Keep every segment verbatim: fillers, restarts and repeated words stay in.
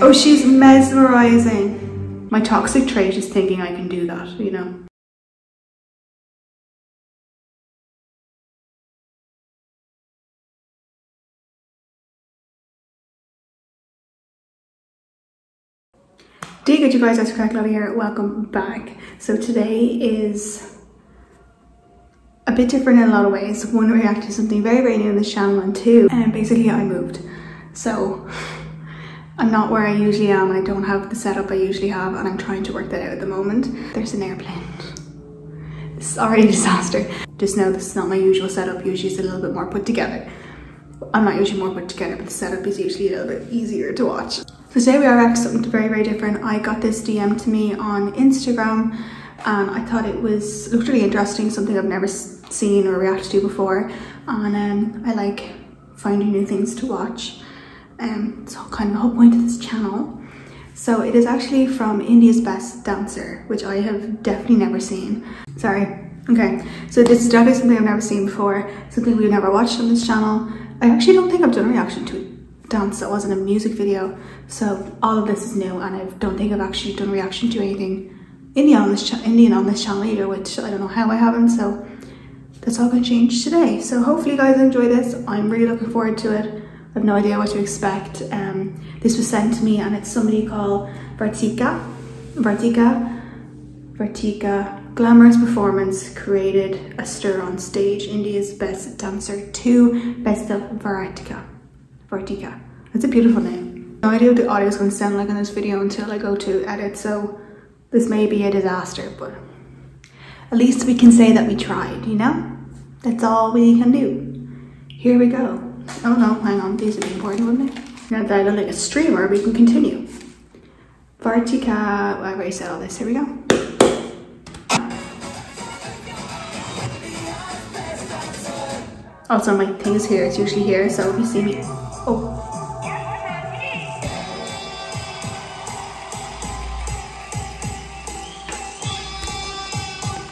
Oh, she's mesmerizing. My toxic trait is thinking I can do that, you know. Dig it, you guys, that's Crack Lolly here, welcome back. So today is a bit different in a lot of ways. One, react to something very, very new in this channel, and two, and basically I moved. So I'm not where I usually am, I don't have the setup I usually have, and I'm trying to work that out at the moment. There's an airplane. This is already a disaster. Just know this is not my usual setup, usually it's a little bit more put together. I'm not usually more put together, but the setup is usually a little bit easier to watch. So today we are back to something very, very different. I got this D M to me on Instagram and I thought it was looked really interesting, something I've never seen or reacted to before. And um, I like finding new things to watch. Um, so kind of the whole point of this channel. So it is actually from India's Best Dancer, which I have definitely never seen. Sorry. Okay, so this is definitely something I've never seen before, something we've never watched on this channel. I actually don't think I've done a reaction to it. Dance that wasn't a music video, so all of this is new, and I don't think I've actually done reaction to anything Indian on this, Indian on this channel either, which I don't know how I haven't, so that's all going to change today. So hopefully you guys enjoy this. I'm really looking forward to it. I have no idea what to expect. Um, this was sent to me and it's somebody called Vartika, Vartika, Vartika. Glamorous performance created a stir on stage. India's Best Dancer two, Best of Vartika. Vartika. That's a beautiful name. No idea what the audio is going to sound like in this video until I go to edit, so this may be a disaster, but at least we can say that we tried, you know? That's all we can do. Here we go. Oh no, hang on, these would be important, wouldn't they? Now that I look like a streamer, we can continue. Vartika, well, I already said all this, here we go. Also, my thing is here, it's usually here, so if you see me. Oh.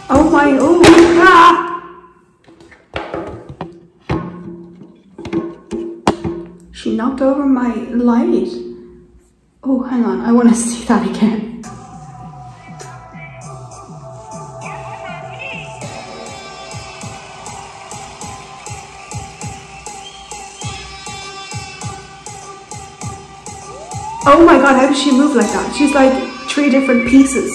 Oh my, oh my, ah! She knocked over my light. Oh, hang on, I want to see that again. Oh my god, how does she move like that? She's like three different pieces.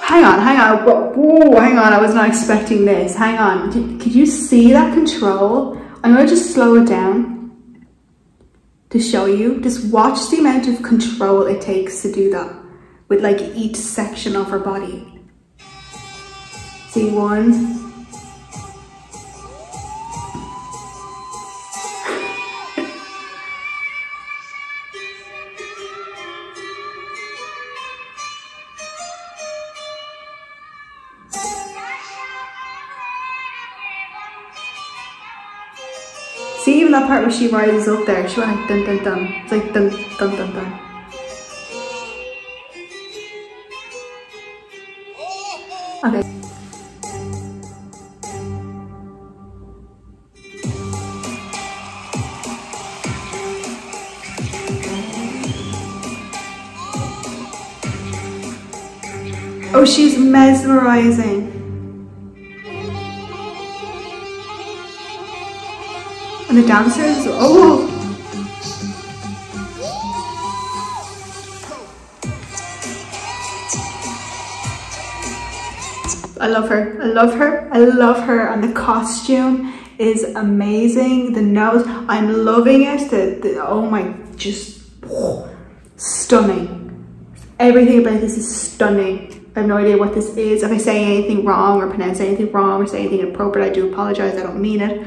Hang on, hang on. Whoa, hang on, I was not expecting this. Hang on. Could you see that control? I'm going to just slow it down to show you. Just watch the amount of control it takes to do that. With like each section of her body. See one. See even that part where she rises up there, she went like dun dun dun. It's like dun dun dun dun. Okay. Oh, she's mesmerizing. And the dancers, oh. I love her, I love her, I love her, and the costume is amazing, the nose, I'm loving it, the, the oh my, just oh, stunning. Everything about this is stunning. I have no idea what this is. If I say anything wrong or pronounce anything wrong or say anything inappropriate, I do apologize, I don't mean it.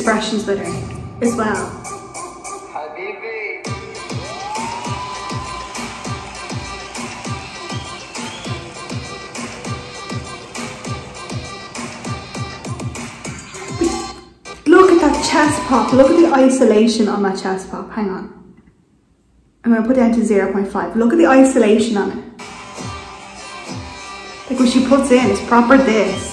expressions with her as well. Look at that chest pop. Look at the isolation on that chest pop. Hang on. I'm going to put it down to zero point five. Look at the isolation on it. Like what she puts in is proper this.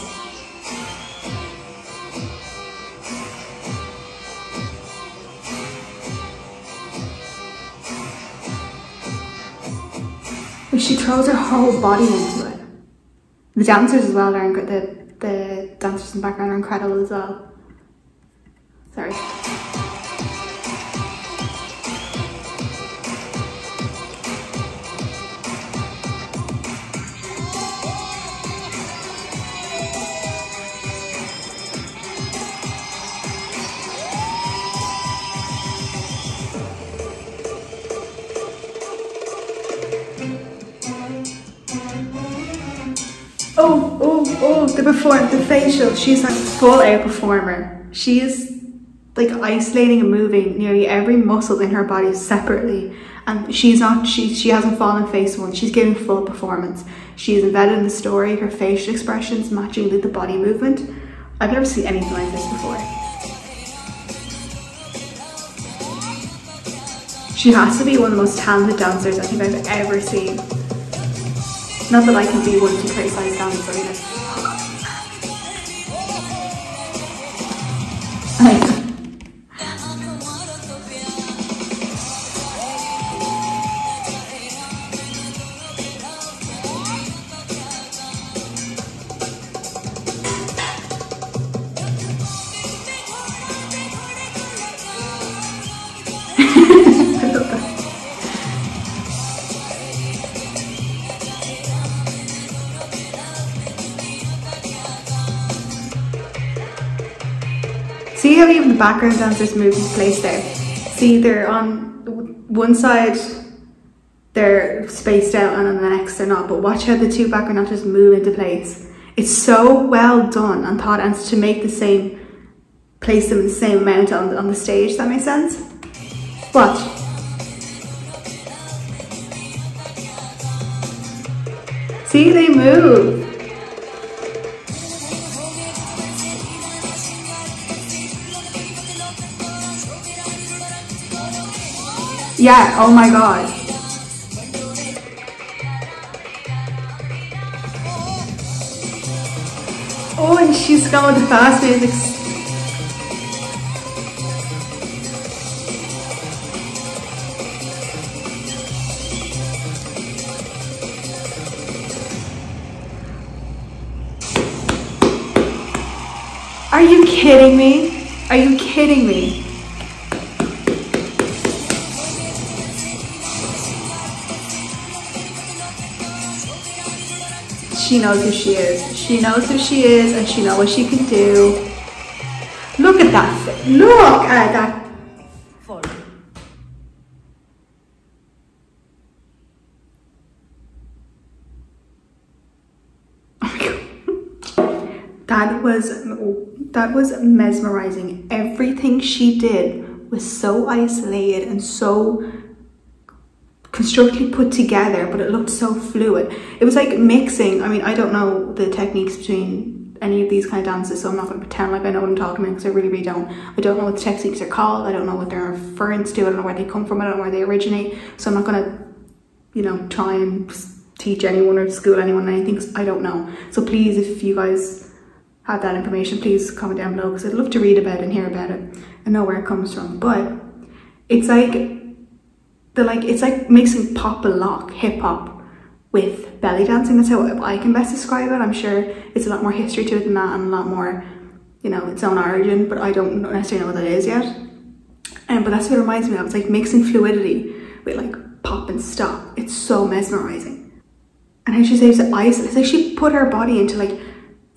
Like she throws her whole body into it. The dancers as well are the the dancers in the background are incredible as well. Sorry. Oh, oh, oh, the perform, the facial. She's a full out performer. She is like isolating and moving nearly every muscle in her body separately. And she's not, she, she hasn't fallen face once. She's giving full performance. She's embedded in the story, her facial expressions matching the body movement. I've never seen anything like this before. She has to be one of the most talented dancers I think I've ever seen. Not that I can be one to criticize dance either. I love that. See how even the background dancers move in place there? See, they're on one side, they're spaced out, and on the next they're not. But watch how the two background dancers move into place. It's so well done and thought, and to make the same, place them in the same amount on the, on the stage. Does that make sense? Watch. See, they move. Yeah, oh my god. Oh, and she's going with the fast music. Are you kidding me? Are you kidding me? She knows who she is. She knows who she is, and she knows what she can do. Look at that. Look at that. Four. Oh my god. That was that was mesmerizing. Everything she did was so isolated and so constructively put together, but it looked so fluid. It was like mixing. I mean, I don't know the techniques between any of these kind of dances, so I'm not going to pretend like I know what I'm talking about, because I really, really don't. I don't know what the techniques are called. I don't know what they're referring to. I don't know where they come from. I don't know where they originate. So I'm not going to, you know, try and teach anyone or school anyone anything, because I don't know. So please, if you guys have that information, please comment down below, because I'd love to read about it and hear about it and know where it comes from. But it's like... They're like, it's like mixing pop and lock, hip hop with belly dancing. That's how I can best describe it. I'm sure it's a lot more history to it than that, and a lot more, you know, its own origin, but I don't necessarily know what that is yet. Um, but that's what it reminds me of. It's like mixing fluidity with like pop and stop. It's so mesmerizing. And how she saves the ice, it's like she put her body into like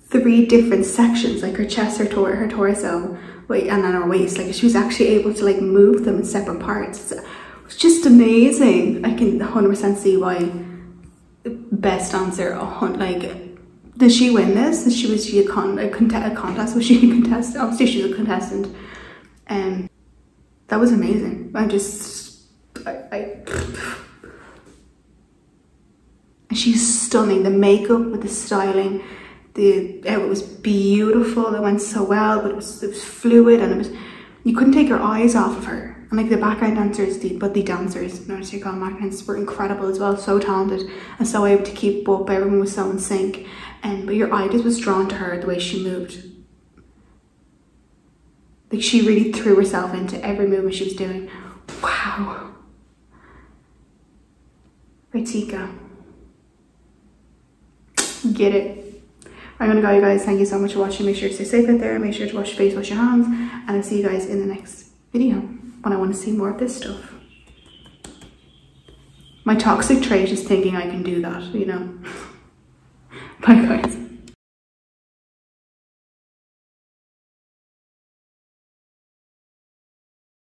three different sections, like her chest, her, tor her torso, like, and then her waist. Like she was actually able to like move them in separate parts. It's, It's just amazing. I can one hundred percent see why best dancer. Like, did she win this? Did she was she a, con a, cont a contest? Was she a contestant? Obviously, she was a contestant. and that was amazing. I just, I, I and she's stunning. The makeup with the styling, the it was beautiful. It went so well, but it was, it was fluid, and it was, you couldn't take your eyes off of her. And like the background dancers, the but the dancers, not to call them dancers, were incredible as well. So talented and so able to keep up. Everyone was so in sync, and but your eye just was drawn to her, the way she moved. Like she really threw herself into every movement she was doing. Wow. Vartika. Get it. I'm gonna go, you guys. Thank you so much for watching. Make sure to stay safe out there. Make sure to wash your face, wash your hands, and I'll see you guys in the next video when I want to see more of this stuff. My toxic trait is thinking I can do that, you know. Bye guys.